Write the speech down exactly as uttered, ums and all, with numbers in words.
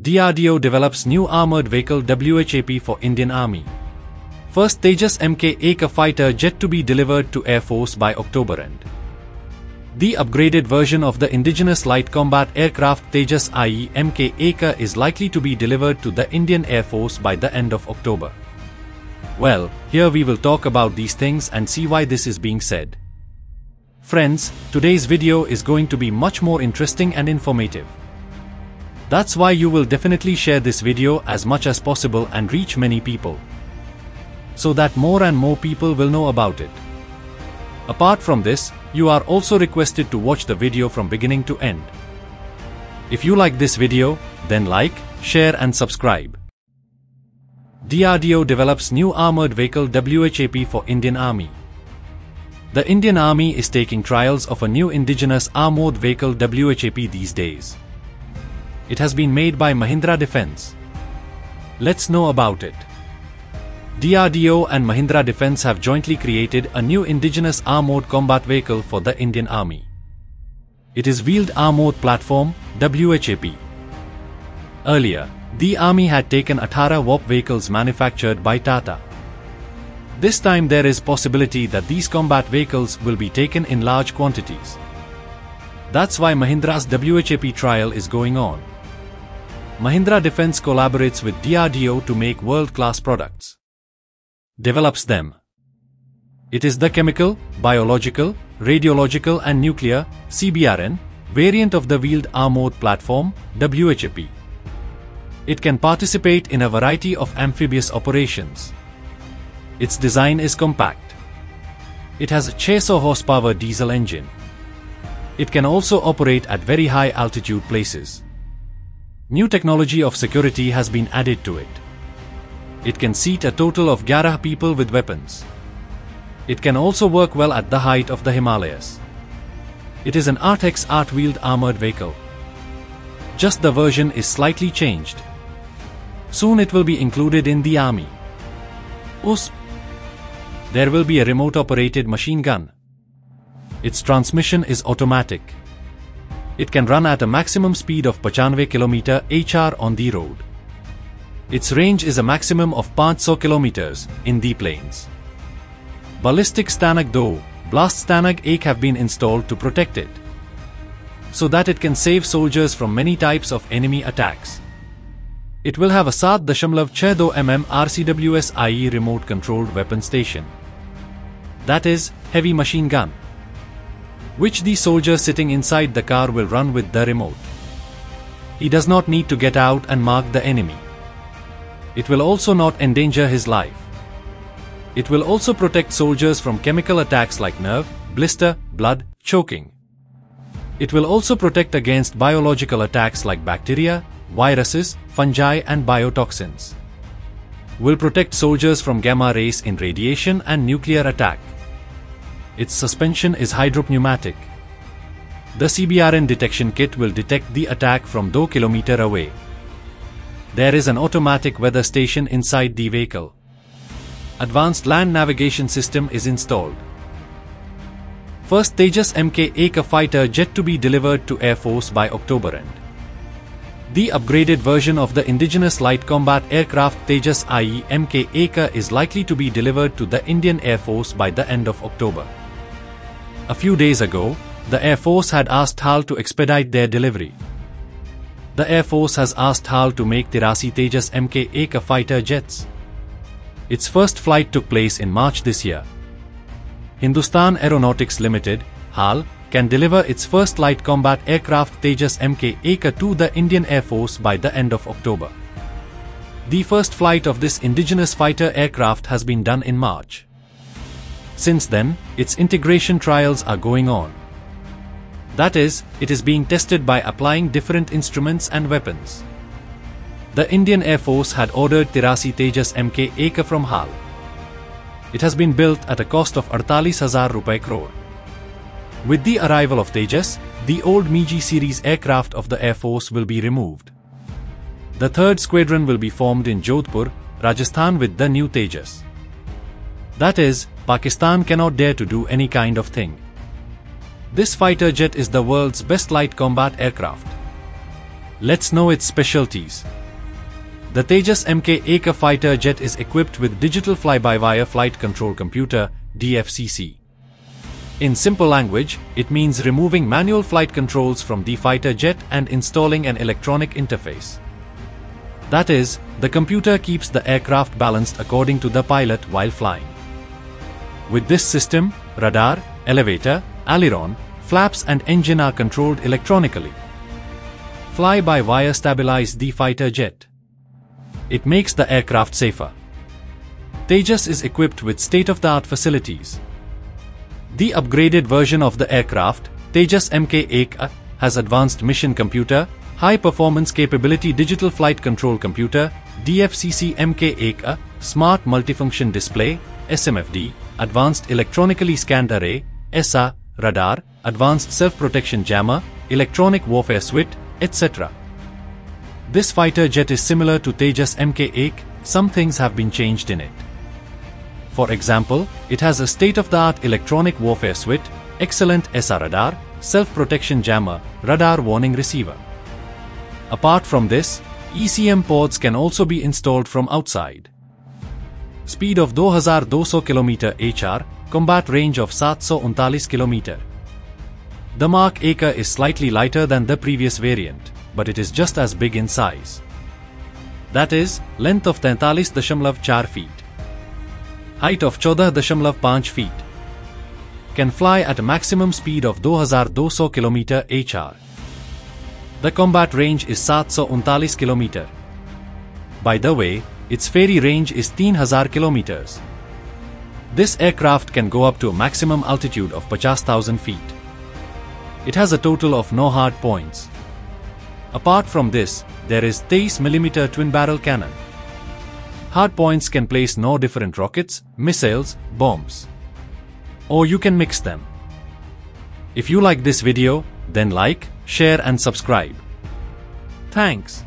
D R D O develops new armored vehicle W HAP for Indian Army. First Tejas M K one A fighter jet to be delivered to Air Force by October end. The upgraded version of the indigenous light combat aircraft Tejas I E M K one A is likely to be delivered to the Indian Air Force by the end of October. Well, here we will talk about these things and see why this is being said. Friends, today's video is going to be much more interesting and informative. That's why you will definitely share this video as much as possible and reach many people, so that more and more people will know about it. Apart from this, you are also requested to watch the video from beginning to end. If you like this video, then like, share and subscribe. D R D O develops new armored vehicle W HAP for Indian Army. The Indian Army is taking trials of a new indigenous armored vehicle W HAP these days. It has been made by Mahindra Defense. Let's know about it. D R D O and Mahindra Defense have jointly created a new indigenous armored combat vehicle for the Indian Army. It is wheeled armored platform, W HAP. Earlier, the Army had taken eighteen W HAP vehicles manufactured by Tata. This time there is possibility that these combat vehicles will be taken in large quantities. That's why Mahindra's W HAP trial is going on. Mahindra Defense collaborates with D R D O to make world-class products. Develops them. It is the chemical, biological, radiological and nuclear C B R N variant of the wheeled armored platform W HAP. It can participate in a variety of amphibious operations. Its design is compact. It has a six hundred horsepower diesel engine. It can also operate at very high altitude places. New technology of security has been added to it. It can seat a total of eleven people with weapons. It can also work well at the height of the Himalayas. It is an eight by eight wheeled armored vehicle. Just the version is slightly changed. Soon it will be included in the Army. U S P. There will be a remote-operated machine gun. Its transmission is automatic. It can run at a maximum speed of ninety kilometers per hour on the road. Its range is a maximum of five hundred kilometers in the plains. Ballistic STANAG-D O, Blast STANAG eight have been installed to protect it, so that it can save soldiers from many types of enemy attacks. It will have a seven point six two millimeter R C W S I E remote-controlled weapon station, that is, heavy machine gun, which the soldier sitting inside the car will run with the remote. He does not need to get out and mark the enemy. It will also not endanger his life. It will also protect soldiers from chemical attacks like nerve, blister, blood, choking. It will also protect against biological attacks like bacteria, viruses, fungi and biotoxins. Will protect soldiers from gamma rays in radiation and nuclear attack. Its suspension is hydropneumatic. The C B R N detection kit will detect the attack from two kilometers away. There is an automatic weather station inside the vehicle. Advanced land navigation system is installed. First Tejas M K one A fighter jet to be delivered to Air Force by October end. The upgraded version of the indigenous light combat aircraft Tejas I E M K one A is likely to be delivered to the Indian Air Force by the end of October. A few days ago, the Air Force had asked H A L to expedite their delivery. The Air Force has asked H A L to make Tejas Tejas M K one A fighter jets. Its first flight took place in March this year. Hindustan Aeronautics Limited, H A L, can deliver its first light combat aircraft Tejas M K one A to the Indian Air Force by the end of October. The first flight of this indigenous fighter aircraft has been done in March. Since then, its integration trials are going on. That is, it is being tested by applying different instruments and weapons. The Indian Air Force had ordered Tejas Tejas M K one A from H A L. It has been built at a cost of forty-eight thousand rupee crore. With the arrival of Tejas, the old MiG series aircraft of the Air Force will be removed. The third squadron will be formed in Jodhpur, Rajasthan with the new Tejas. That is, Pakistan cannot dare to do any kind of thing. This fighter jet is the world's best light combat aircraft. Let's know its specialties. The Tejas M K one A fighter jet is equipped with Digital Fly-by-Wire Flight Control Computer, D F C C. In simple language, it means removing manual flight controls from the fighter jet and installing an electronic interface. That is, the computer keeps the aircraft balanced according to the pilot while flying. With this system, radar, elevator, aileron, flaps and engine are controlled electronically. Fly-by-wire stabilizes the fighter jet. It makes the aircraft safer. Tejas is equipped with state-of-the-art facilities. The upgraded version of the aircraft, Tejas M K one A, has advanced mission computer, high-performance capability digital flight control computer, D F C C M K one A, smart multifunction display, S M F D, advanced electronically scanned array, E S A, radar, advanced self-protection jammer, electronic warfare suite, et cetera. This fighter jet is similar to Tejas M K one, some things have been changed in it. For example, it has a state-of-the-art electronic warfare suite, excellent E S A radar, self-protection jammer, radar warning receiver. Apart from this, E C M pods can also be installed from outside. Speed of two thousand two hundred kilometers per hour, combat range of seven hundred forty-nine kilometers. The Mark one is slightly lighter than the previous variant, but it is just as big in size. That is, length of forty-three point four feet. Height of fourteen point five feet. Can fly at a maximum speed of two thousand two hundred kilometers per hour. The combat range is seven hundred forty-nine kilometers. By the way, its ferry range is three thousand kilometers. This aircraft can go up to a maximum altitude of fifty thousand feet. It has a total of no hard points. Apart from this, there is thirty millimeter twin-barrel cannon. Hardpoints can place no different rockets, missiles, bombs. Or you can mix them. If you like this video, then like, share and subscribe. Thanks.